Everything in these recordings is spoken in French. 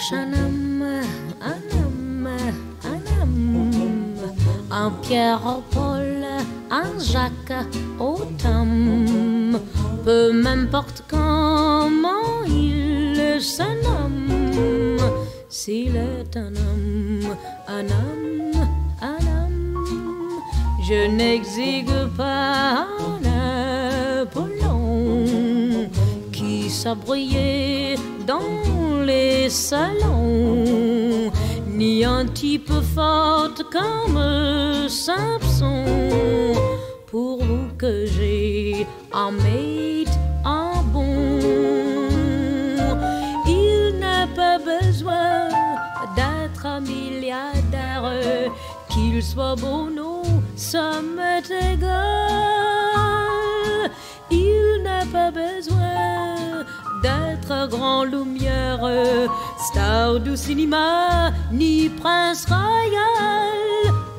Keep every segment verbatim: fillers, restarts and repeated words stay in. Chanam, Anam, Anam, un Pierre, Paul, un Jacques, Autumn, peu m'importe comment il se nomme, s'il est un homme, un homme, un homme, je n'exigue pas un Apollon qui s'abrillait dans les salons, ni un type fort comme Samson, pour vous que j'ai un mate en bon. Il n'a pas besoin d'être un milliardaire, qu'il soit beau, nous sommes égaux. Il n'a pas besoin d'être grand lumière, star du cinéma, ni prince royal.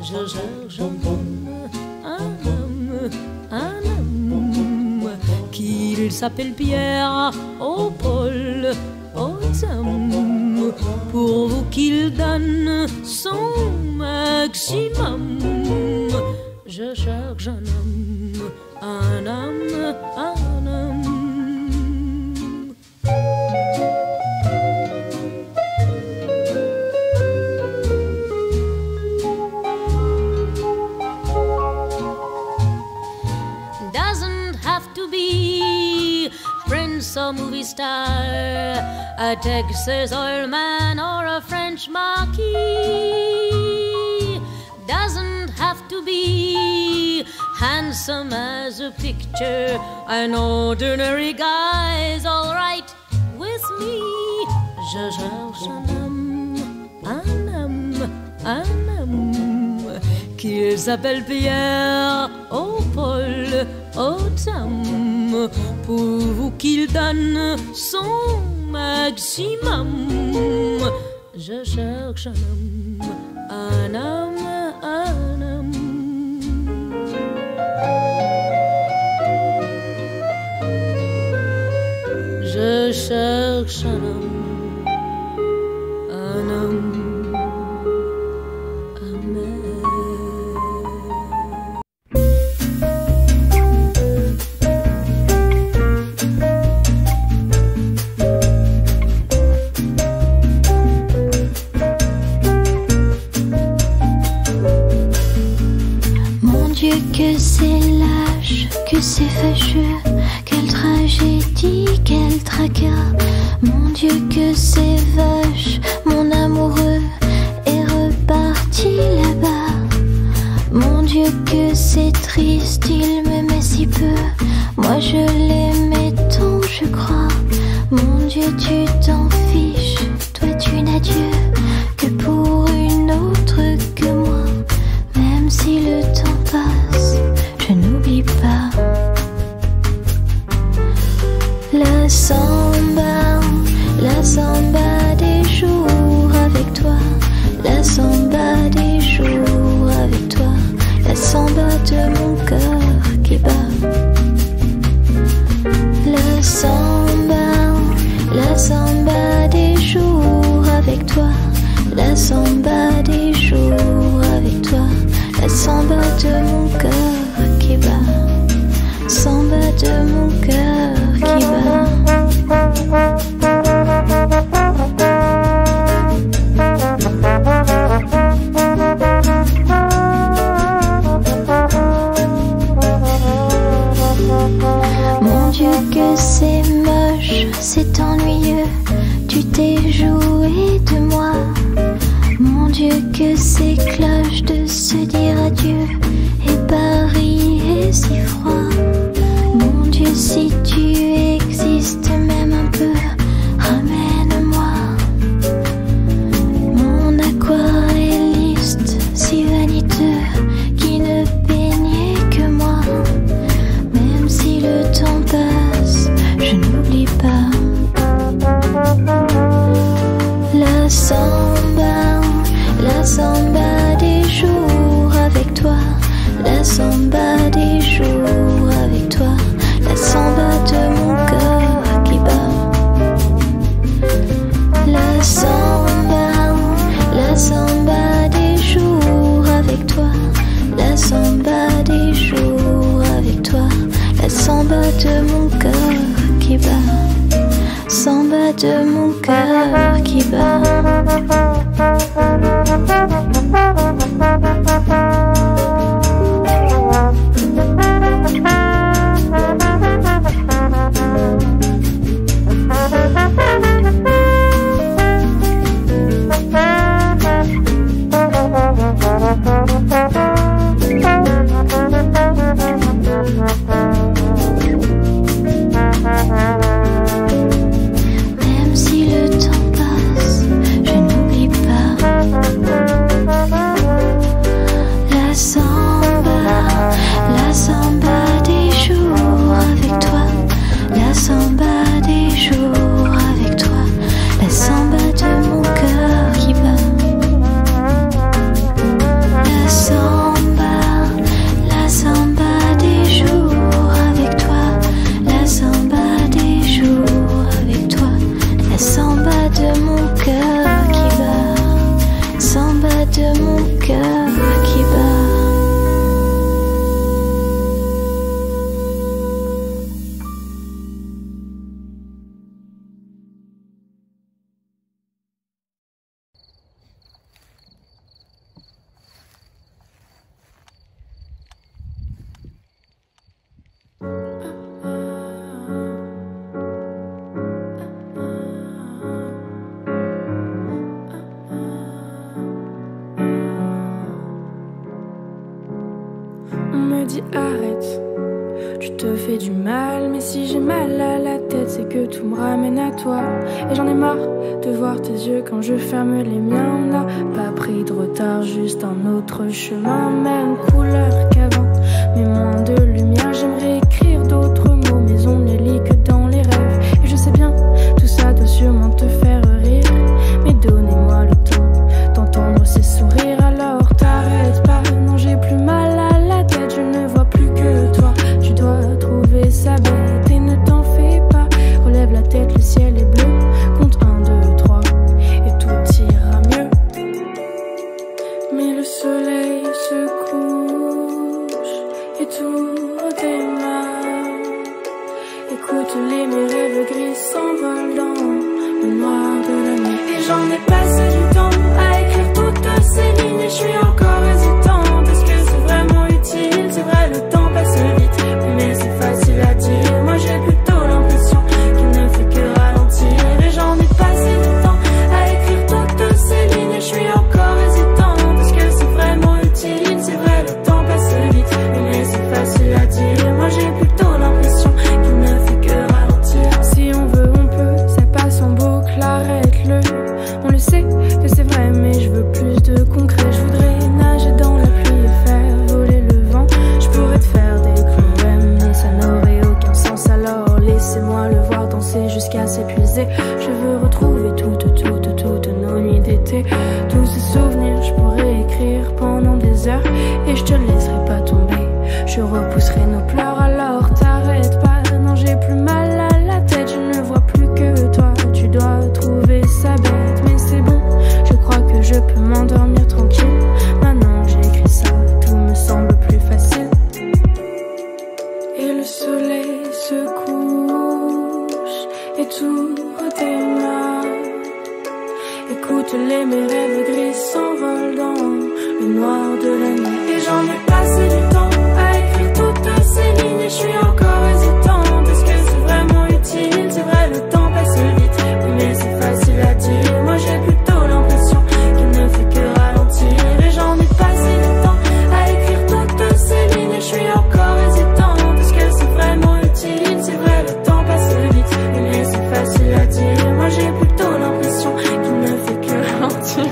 Je cherche un homme, un homme, un homme, qu'il s'appelle Pierre, au Paul, aux hommes, pour vous qu'il donne son maximum. Je cherche un homme, un homme, un homme. A movie star, a Texas oil man, or a French marquis, doesn't have to be handsome as a picture. An ordinary guy is all right with me. Je cherche un homme, un homme, un homme, qu'il s'appelle Pierre, au Paul, au Tom, pour vous qu'il donne son maximum. Je cherche un homme, un homme, un homme. Je cherche un homme, un homme, un homme. Que c'est lâche, que c'est fâcheux, quelle tragédie, quel tracas. Mon Dieu que c'est vache, mon amoureux est reparti là-bas. Mon Dieu que c'est triste, il m'aimait si peu, moi je l'aimais tant je crois. Mon Dieu tu t'en fiches, toi tu n'as Dieu que pour une autre que moi. Même si le temps passe, je n'oublie pas la samba, la samba des jours avec toi, la samba des jours avec toi, la samba de mon cœur qui bat. de mon cœur qui bat. Moi j'ai plutôt l'impression qu'il ne fait que ralentir.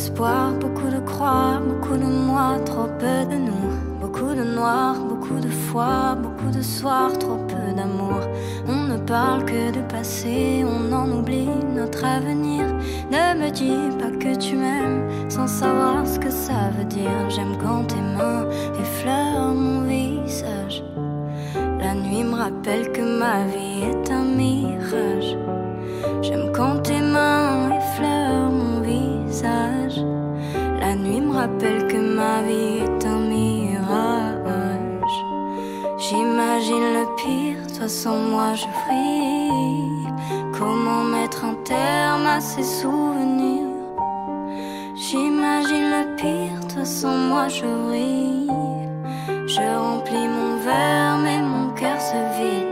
d'espoir, beaucoup de croire, beaucoup de moi, trop peu de nous. Beaucoup de noir, beaucoup de foi, beaucoup de soir, trop peu d'amour. On ne parle que de passé, on en oublie notre avenir. Ne me dis pas que tu m'aimes, sans savoir ce que ça veut dire. J'aime quand tes mains effleurent mon visage. La nuit me rappelle que ma vie est un mirage. J'aime quand tes mains effleurent mon visage. La nuit me rappelle que ma vie est un mirage. J'imagine le pire, toi sans moi je vrille. Comment mettre un terme à ces souvenirs? J'imagine le pire, toi sans moi je vrille. Je remplis mon verre mais mon cœur se vide.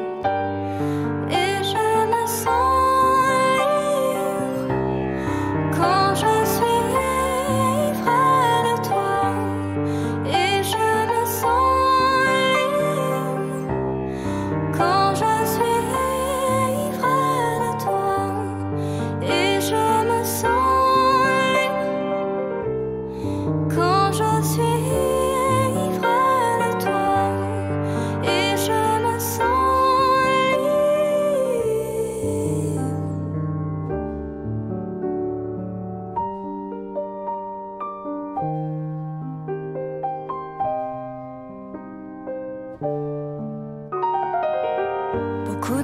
Beaucoup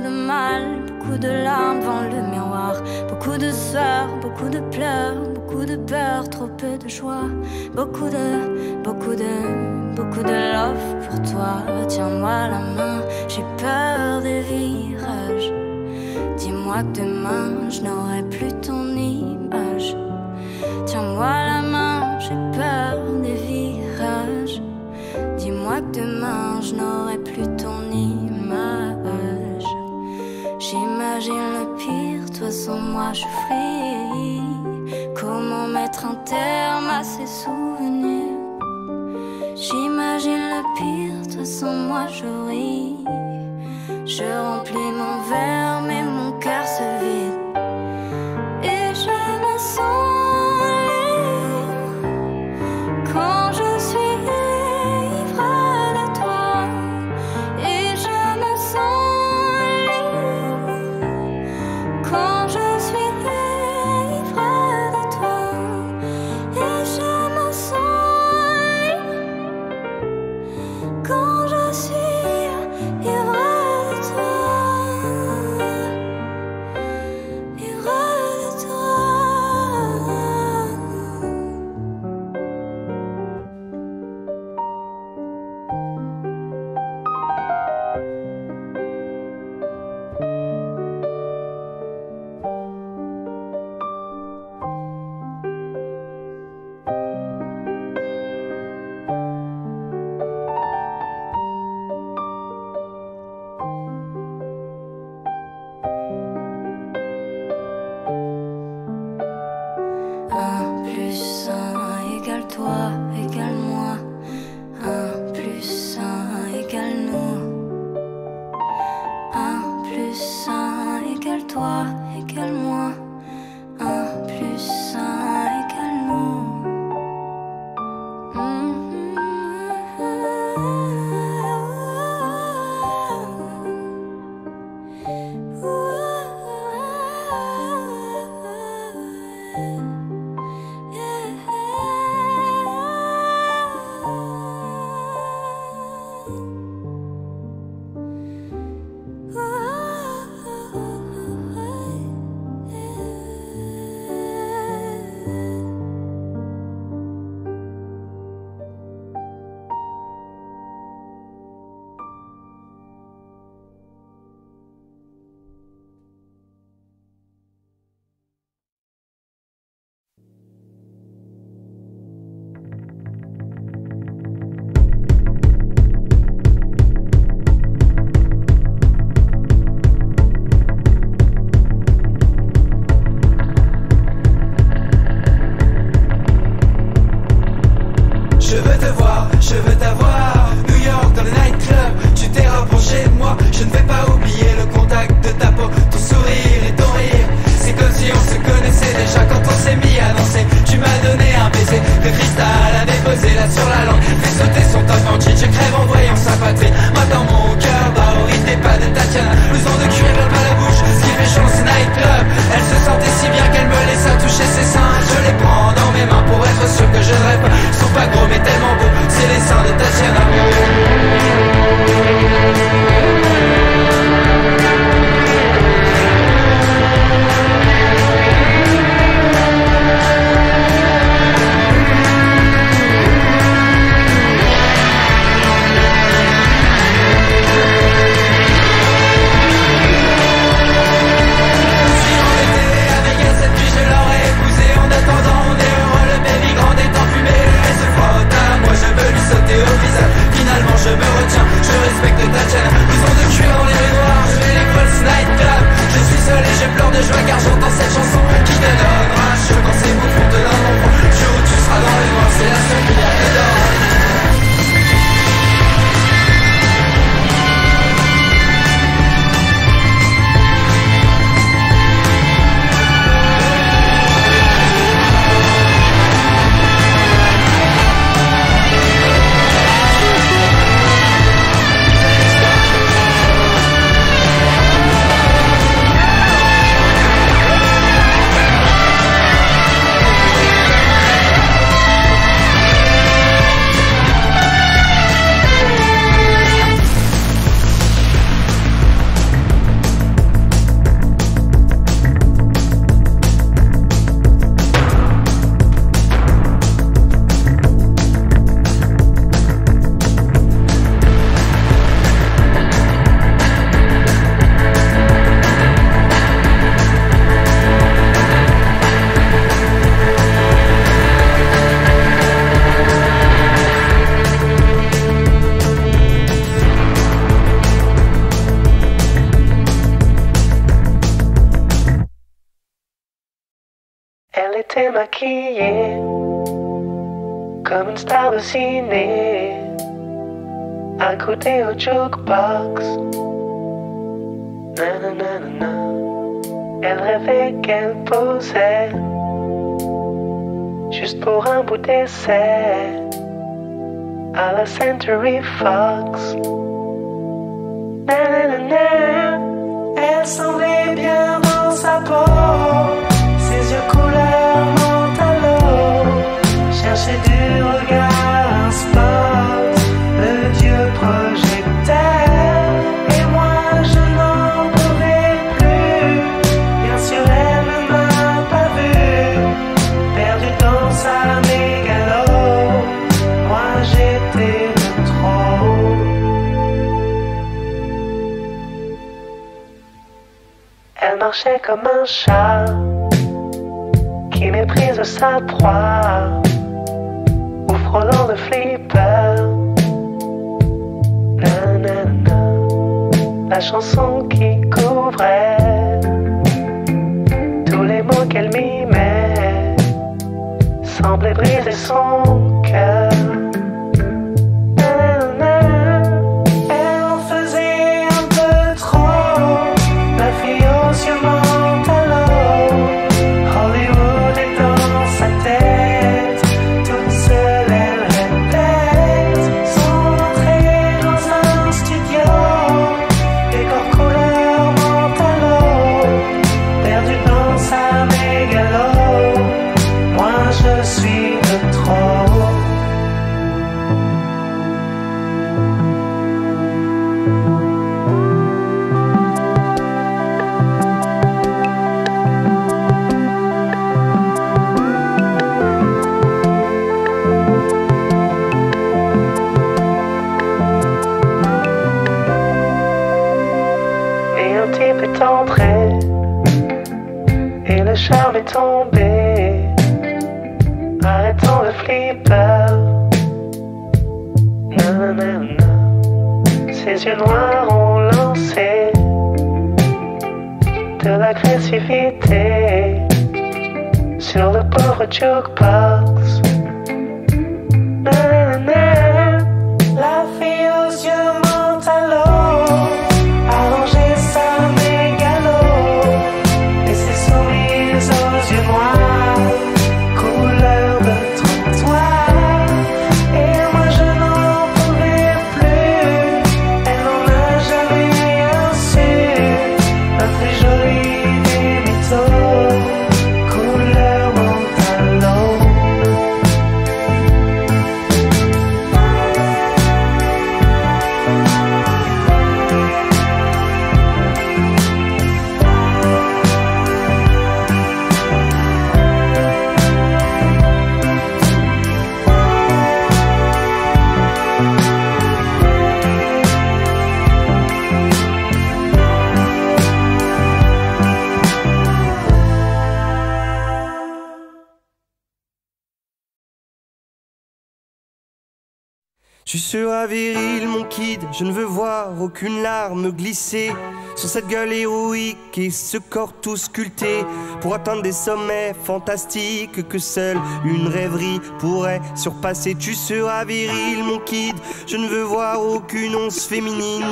de mal, beaucoup de larmes devant le miroir. Beaucoup de sueur, beaucoup de pleurs, beaucoup de peur, trop peu de joie. Beaucoup de, beaucoup de, beaucoup de love pour toi. Tiens-moi la main, j'ai peur des virages. Dis-moi que demain je n'aurai plus ton image. Tiens-moi la main, j'ai peur des virages. Dis-moi que demain je n'aurai plus ton image. J'imagine le pire, toi sans moi je frie. Comment mettre un terme à ces souvenirs? J'imagine le pire, toi sans moi je ris. Je remplis mon verre mais mon cœur se vide. Et je me sens libre quand je suis libre. Je ne vais pas oublier le contact de ta peau. est maquillée comme une star de ciné, accroupie au jukebox. Nananana. Elle rêvait qu'elle posait juste pour un bout d'essai à la Century Fox. Nanana. Elle semblait bien dans sa peau, ses yeux couleur mentalo cherchaient du regard un spot. Le dieu projectait et moi je n'en pouvais plus. Bien sûr elle ne m'a pas vu, perdu dans sa mégalo. Moi j'étais de trop. Elle marchait comme un chat qui méprise sa proie, ou frôlant le flipper. Nanana, la chanson qui couvrait tous les mots qu'elle mimait semblait briser son cœur. Nanana, elle en faisait un peu trop, la fille aux yeux mentalo. Hollywood est dans sa tête, toute seule elle répète son entrée dans un studio. Décor couleur mentalo, perdu dans sa mégalo. Moi je suis de trop. Et un type est entré et le charme est tombé, arrêtant le flipper. Nanana, ses yeux noirs ont lancé de l'agressivité sur le pauvre jukebox. Nanana, la fille aux yeux mentalo arrangeait sa mégalo, et ses sourires aux yeux noirs couleur de trottoir. Et moi je n'en pouvais plus, elle n'en a jamais rien su. La plus jolie des mythos couleur mentalo. Tu seras viril mon kid, je ne veux voir aucune larme glisser sur cette gueule héroïque et ce corps tout sculpté pour atteindre des sommets fantastiques que seule une rêverie pourrait surpasser. Tu seras viril mon kid, je ne veux voir aucune once féminine,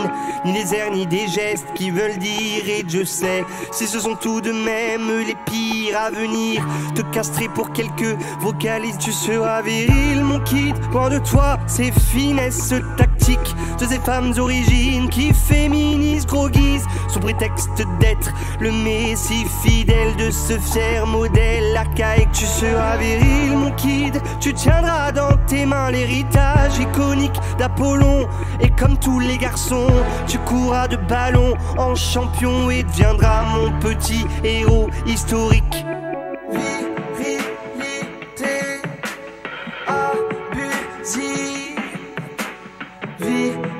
ni les airs ni des gestes qui veulent dire. Et je sais, si ce sont tout de même les pires à venir, te castrer pour quelques vocalises. Tu seras viril mon kid, loin de toi c'est fini finesse tactique de ces femmes origines qui féminisent, groguisent sous prétexte d'être le messie fidèle de ce fier modèle archaïque. Tu seras viril mon kid, tu tiendras dans tes mains l'héritage iconique d'Apollon, et comme tous les garçons tu courras de ballon en champion et deviendras mon petit héros historique. Virilité abusive,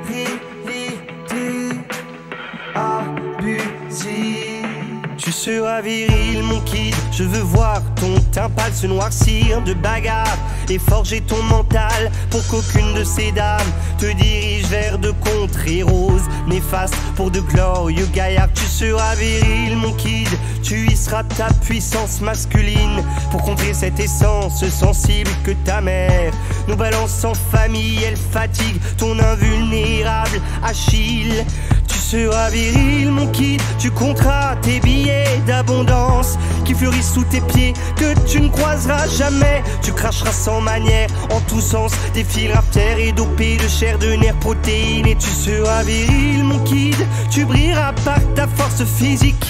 virilité abusive. Tu seras viril mon kid, je veux voir ton tympan se noircir de bagarre et forger ton mental pour qu'aucune de ces dames te dirige vers de contrées roses néfastes pour de glorieux gaillards. Tu seras viril, mon kid, tu y seras ta puissance masculine pour contrer cette essence sensible que ta mère nous balance en famille. Elle fatigue ton invulnérable Achille. Tu seras viril, mon kid, tu compteras tes billets d'abondance qui fleurissent sous tes pieds, que tu ne croiseras jamais. Tu cracheras sans manière, en tous sens, des fils terre et dopés de chair, de nerfs, protéines. Et tu seras viril, mon kid, tu brilleras par ta force physique,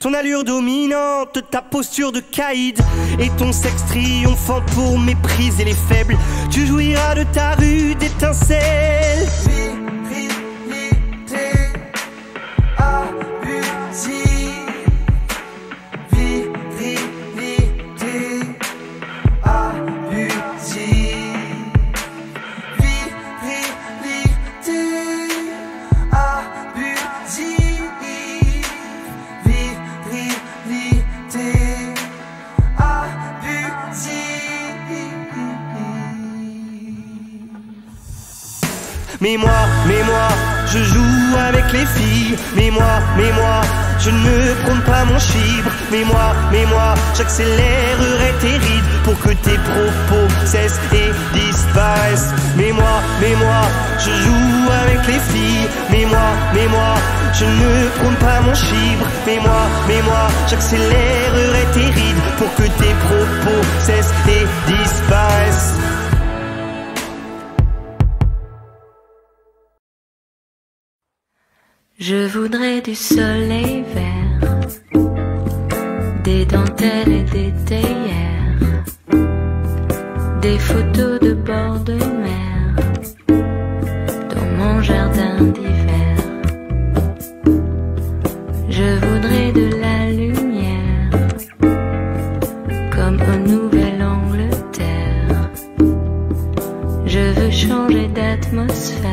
ton allure dominante, ta posture de caïd et ton sexe triomphant pour mépriser les faibles. Tu jouiras de ta rude étincelle. Mais moi, mais moi, je joue avec les filles. Mais moi, mais moi, je ne compte pas mon chibre. Mais moi, mais moi, j'accélérerai tes rides pour que tes propos cessent et disparaissent. Mais moi, mais moi, je joue avec les filles. Mais moi, mais moi, je ne compte pas mon chibre. Mais moi, mais moi, j'accélérerai tes rides pour que tes propos cessent et disparaissent. Je voudrais du soleil vert, des dentelles et des théières, des photos de bord de mer, dans mon jardin d'hiver. Je voudrais de la lumière, comme en Nouvelle-Angleterre. Je veux changer d'atmosphère.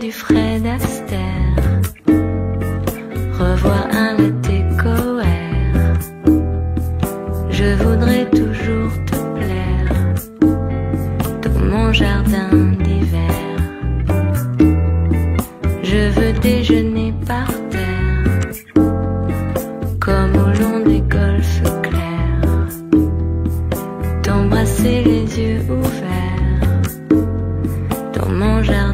Du Fred Astaire, revoir un été cohère. Je voudrais toujours te plaire dans mon jardin d'hiver. Je veux déjeuner par terre, comme au long des golfes clairs, t'embrasser les yeux ouverts dans mon jardin.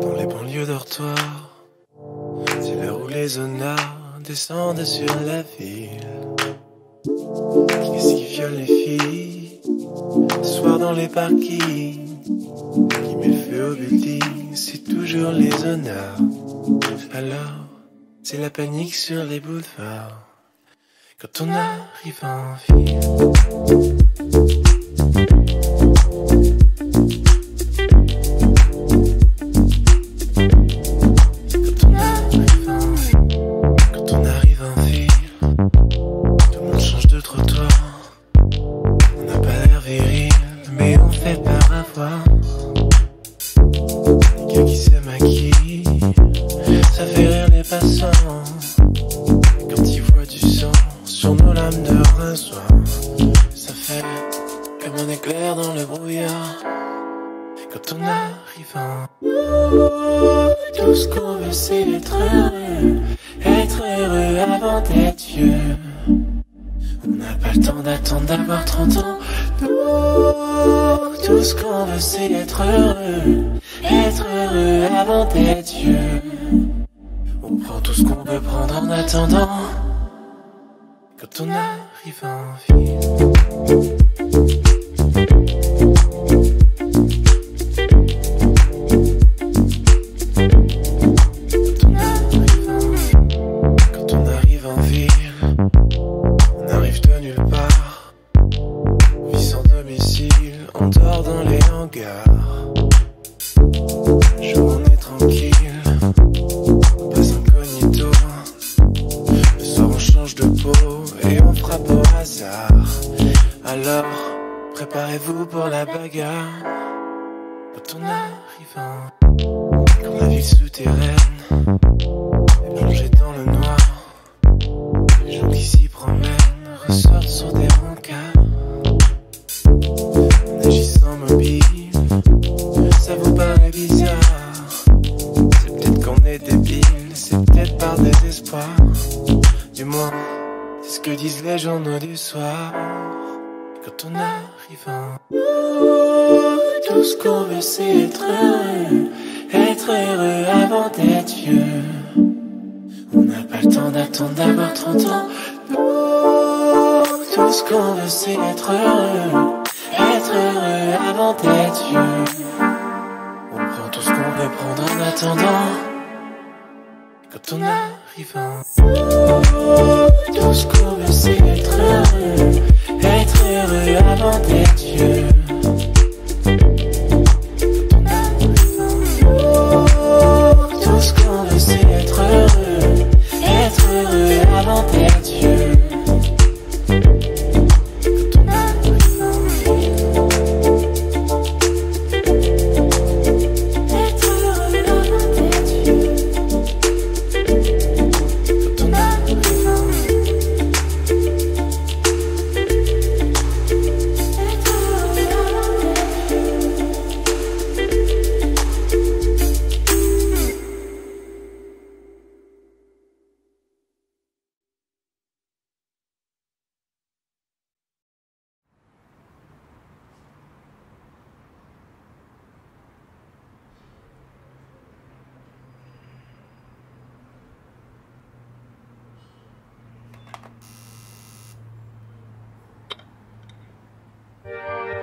Dans les banlieues dortoirs, dealers ou les honnards descendent sur la ville. Qu'est-ce qui viole les filles, soir dans les parkings, qui met le feu au building, c'est toujours les honneurs. Alors, c'est la panique sur les boulevards, quand on arrive en ville.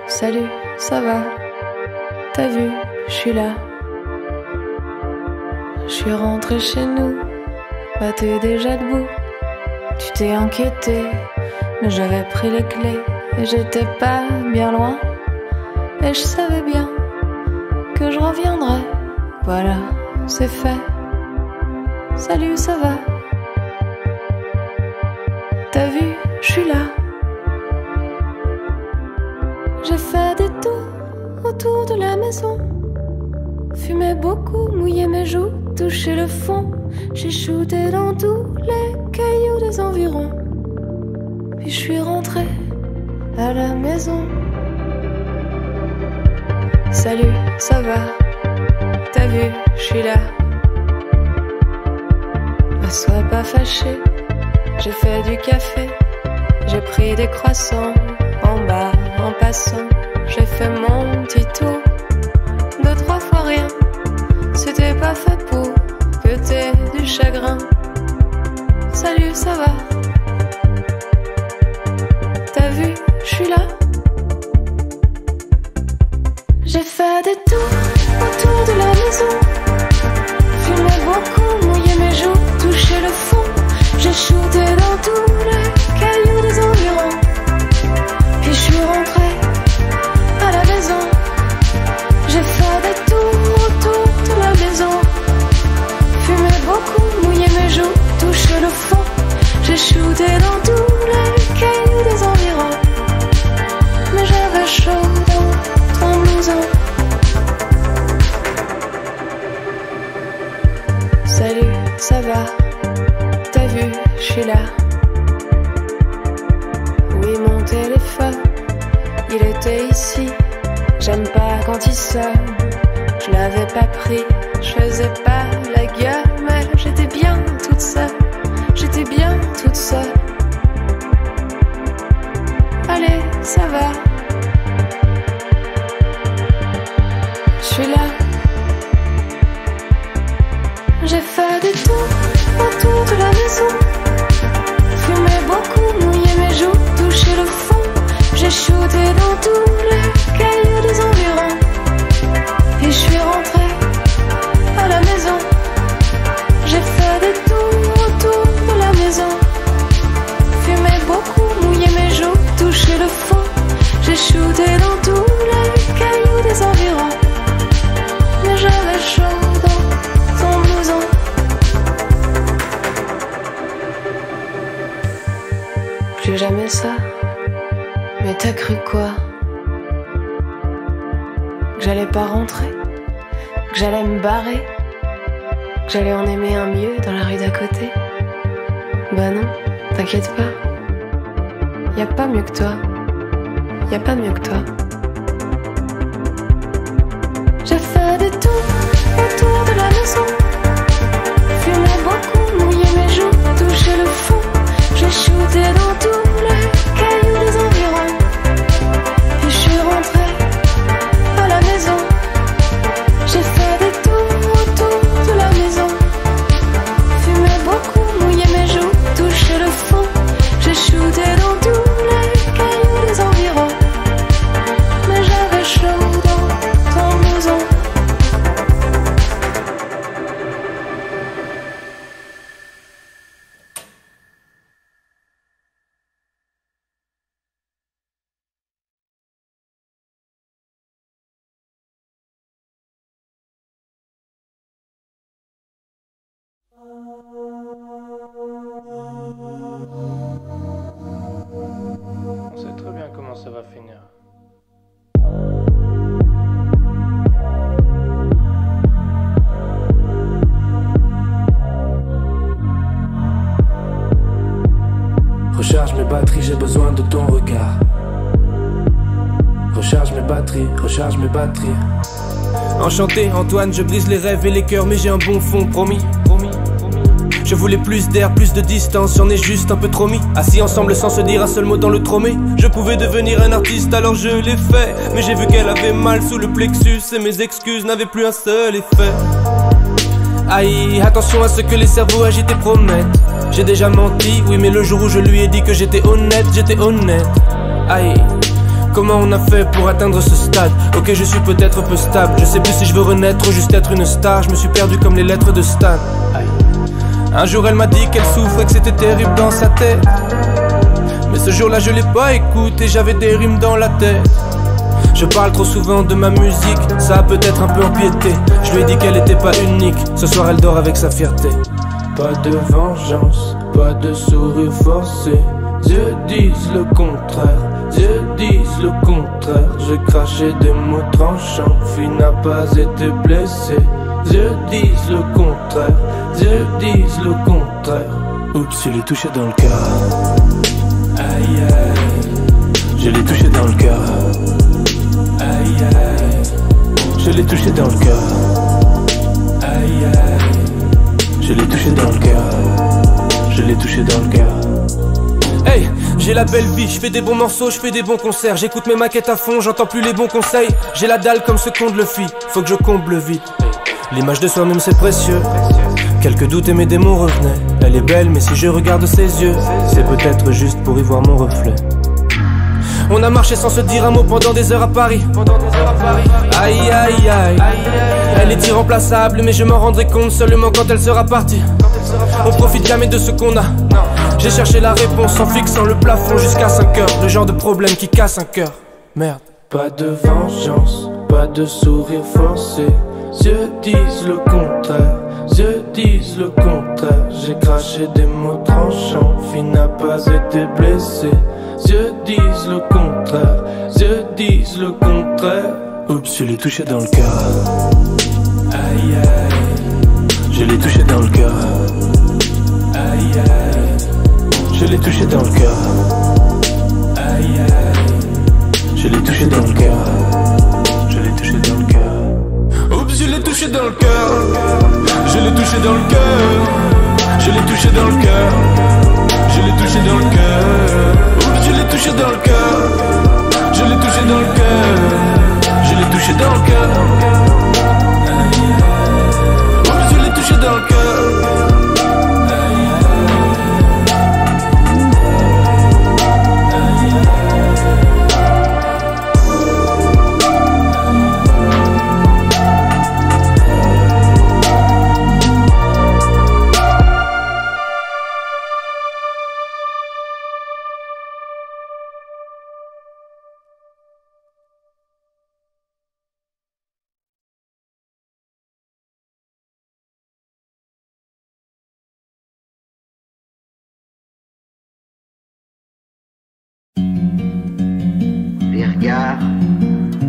Salut, ça va? T'as vu, je suis là. Je suis rentrée chez nous, bah t'es déjà debout. Tu t'es inquiété, mais j'avais pris les clés et j'étais pas bien loin. Et je savais bien que je reviendrais. Voilà, c'est fait. Salut, ça va? T'as vu, je suis là. J'ai fait des tours autour de la maison, fumé beaucoup, mouillé mes joues, touché le fond. J'ai shooté dans tous les cailloux des environs, puis je suis rentrée à la maison. Salut, ça va? T'as vu, je suis là. Bah, sois pas fâchée, j'ai fait du café, j'ai pris des croissants en bas. En passant, j'ai fait mon petit tour. Deux, trois fois rien, c'était pas fait pour que t'aies du chagrin. salut, ça va? T'as vu, je suis là. J'ai fait des tours autour de la maison, fumé beaucoup, mouillé mes joues, touché le fond. J'ai shooté dans tous les cailloux des environs, puis je suis rentrée à la maison. J'ai fait des tours autour de la maison, fumé beaucoup, mouillé mes joues, touché le fond. J'ai shooté dans tous les cailloux des environs, mais j'avais chaud dans en blouson. Salut, ça va? T'as vu, je suis là. Oui, mon téléphone, il était ici. J'aime pas quand il sonne. Je l'avais pas pris, je faisais pas la gueule, mais j'étais bien toute seule. J'étais bien toute seule. Allez, ça va? Je suis là. J'ai fait des tours autour de la maison, fumé beaucoup, mouillé mes joues, touché le fond. J'ai shooté dans tous les cailloux des environs, et je suis rentrée à la maison. J'ai fait des tours autour de la maison, fumé beaucoup, mouillé mes joues, touché le fond. J'ai shooté dans tous les cailloux des environs, mais j'avais chaud dans ton blouson. Plus jamais ça. Mais t'as cru quoi? Que j'allais pas rentrer? Que j'allais me barrer? Que j'allais en aimer un mieux dans la rue d'à côté? Bah non, t'inquiète pas. Y'a pas mieux que toi. Y'a pas mieux que toi. J'ai fait des tours autour de la maison, fumé beaucoup, mouillé mes joues, touché le fond. J'ai shooté dans tous les cailloux des environs, et je suis rentrée à la maison. J'ai fait des tours autour de la maison, fumé beaucoup, mouillé mes joues, touché le fond. J'ai shooté dans tous les cailloux des environs, mais j'avais chaud dans ton blouson. On sait très bien comment ça va finir. Recharge mes batteries, j'ai besoin de ton regard. Recharge mes batteries, recharge mes batteries. Enchanté Antoine, je brise les rêves et les cœurs, mais j'ai un bon fond, promis. Je voulais plus d'air, plus de distance, j'en ai juste un peu trop mis. Assis ensemble sans se dire un seul mot dans le tromé. Je pouvais devenir un artiste, alors je l'ai fait. Mais j'ai vu qu'elle avait mal sous le plexus, et mes excuses n'avaient plus un seul effet. Aïe, attention à ce que les cerveaux agités promettent. J'ai déjà menti, oui mais le jour où je lui ai dit que j'étais honnête, j'étais honnête. Aïe, comment on a fait pour atteindre ce stade? Ok, je suis peut-être peu stable, je sais plus si je veux renaître ou juste être une star. Je me suis perdu comme les lettres de Stan. Aïe. Un jour elle m'a dit qu'elle souffrait, que c'était terrible dans sa tête. Mais ce jour-là je l'ai pas écouté, j'avais des rimes dans la tête. Je parle trop souvent de ma musique, ça a peut-être un peu empiété. Je lui ai dit qu'elle était pas unique, ce soir elle dort avec sa fierté. Pas de vengeance, pas de sourire forcé. Dieu disent le contraire, Dieu disent le contraire. Je crachais des mots tranchants, fille n'a pas été blessée. Dieu disent le contraire, Dieu disent le contraire. Oups, je l'ai touché dans le cœur. Aïe aïe, je l'ai touché dans le cœur. Aïe aïe, je l'ai touché dans le cœur. Aïe aïe, je l'ai touché dans le cœur. Je l'ai touché dans le cœur. Hey, j'ai la belle vie, je fais des bons morceaux, je fais des bons concerts. J'écoute mes maquettes à fond, j'entends plus les bons conseils. J'ai la dalle comme ce con de Luffy, faut que je comble vite. L'image de soi-même c'est précieux. Quelques doutes et mes démons revenaient. Elle est belle mais si je regarde ses yeux, c'est peut-être juste pour y voir mon reflet. On a marché sans se dire un mot pendant des heures à Paris. Aïe aïe aïe. Elle est irremplaçable mais je m'en rendrai compte seulement quand elle sera partie. On profite jamais de ce qu'on a. J'ai cherché la réponse en fixant le plafond jusqu'à cinq heures. Le genre de problème qui casse un cœur. Merde. Pas de vengeance, pas de sourire forcé. Dieu disent le contraire, Dieu disent le contraire. J'ai craché des mots tranchants, fille n'a pas été blessée. Dieu disent le contraire, Dieu disent le contraire. Oups, je l'ai touché dans le cœur. Aïe aïe. Je l'ai touché dans le cœur. Aïe aïe. Je l'ai touché dans le cœur. Aïe aïe. Je l'ai touché dans le cœur. Je l'ai touché dans le cœur. Oups, je l'ai touché dans le cœur. Je l'ai touché dans le cœur. Je l'ai touché dans le cœur. Je l'ai touché dans le cœur. Je l'ai touché dans le cœur. Je l'ai touché dans le cœur. Je l'ai touché dans le cœur. Je l'ai touché dans le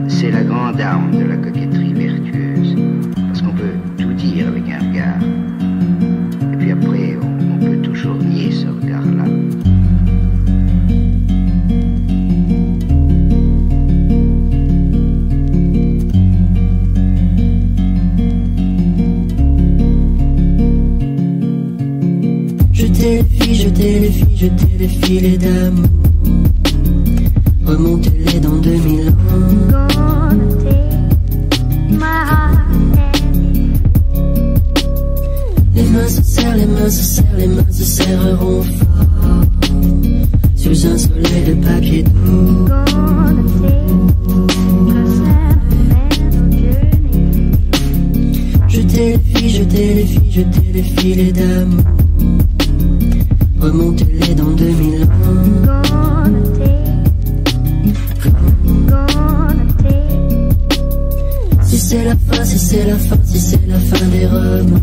c'est la grande arme de la coquetterie vertueuse, parce qu'on peut tout dire avec un regard, et puis après on, on peut toujours nier ce regard-là. Je défie, je défie, je défie les dames. Remontez-les dans deux mille ans. Les mains se serrent, les mains se serrent, les mains se serreront fort sous un soleil de papier d'eau. Je défie, je défie, je défie les dames. Remontez-les dans deux mille ans. Si c'est la fin, si c'est la fin, si c'est la fin des remords,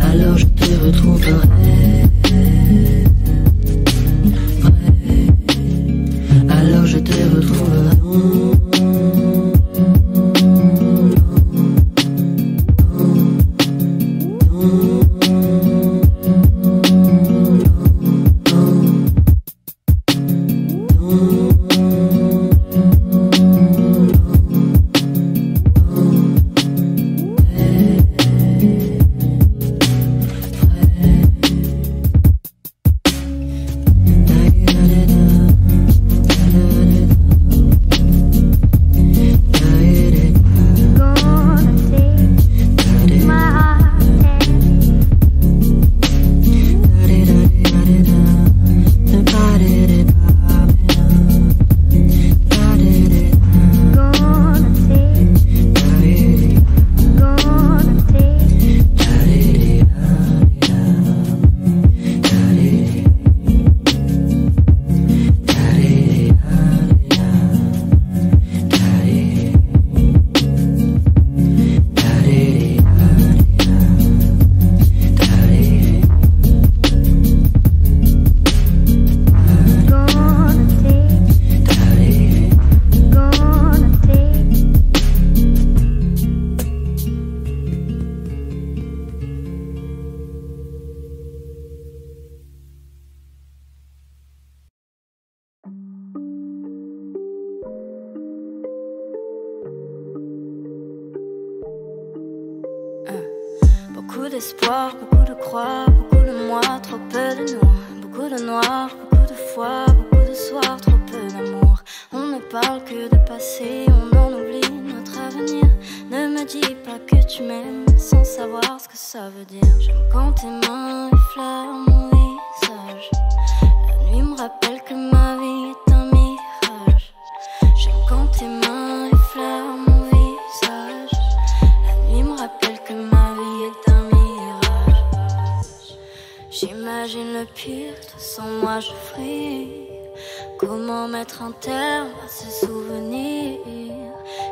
alors je te retrouverai prêt. Alors je te retrouverai non, non, non, non, non, non. dis pas que tu m'aimes sans savoir ce que ça veut dire. J'aime quand tes mains effleurent mon visage. La nuit me rappelle que ma vie est un mirage. J'aime quand tes mains effleurent mon visage. La nuit me rappelle que ma vie est un mirage. J'imagine le pire, toi sans moi je fuis. Comment mettre un terme à ce souvenir?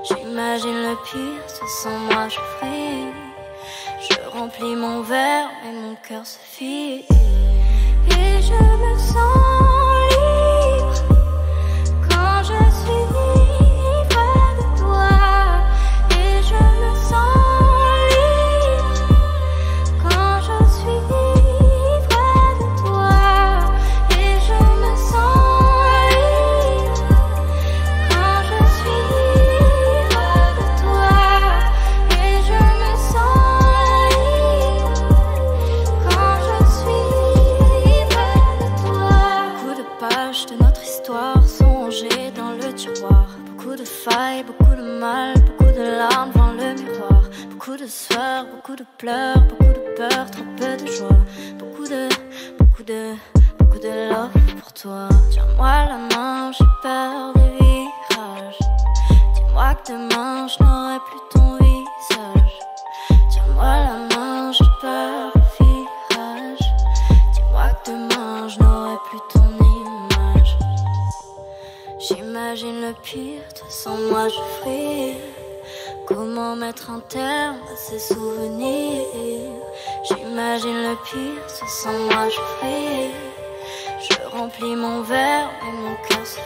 J'imagine le pire, ce sans moi je frise. Je remplis mon verre et mon cœur se fige. Et je me sens libre quand je suis libre de toi. Et je me sens libre quand je suis libre de toi. Et je me sens libre quand je suis libre. Beaucoup de mal, beaucoup de larmes devant le miroir. Beaucoup de sueur, beaucoup de pleurs, beaucoup de peur, trop peu de joie. Beaucoup de, beaucoup de, beaucoup de love pour toi. Tiens-moi la main, j'ai peur des virages. Dis-moi que demain je n'aurai plus ton visage. Tiens-moi la main, j'ai peur des virages. Dis-moi que demain je n'aurai plus ton image. J'imagine le pire, toi sans moi je frise. Comment mettre un terme à ces souvenirs? J'imagine le pire, toi sans moi je frise. Je remplis mon verre et mon cœur se